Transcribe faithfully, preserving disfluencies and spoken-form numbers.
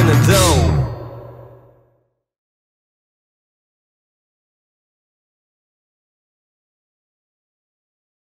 in the dome.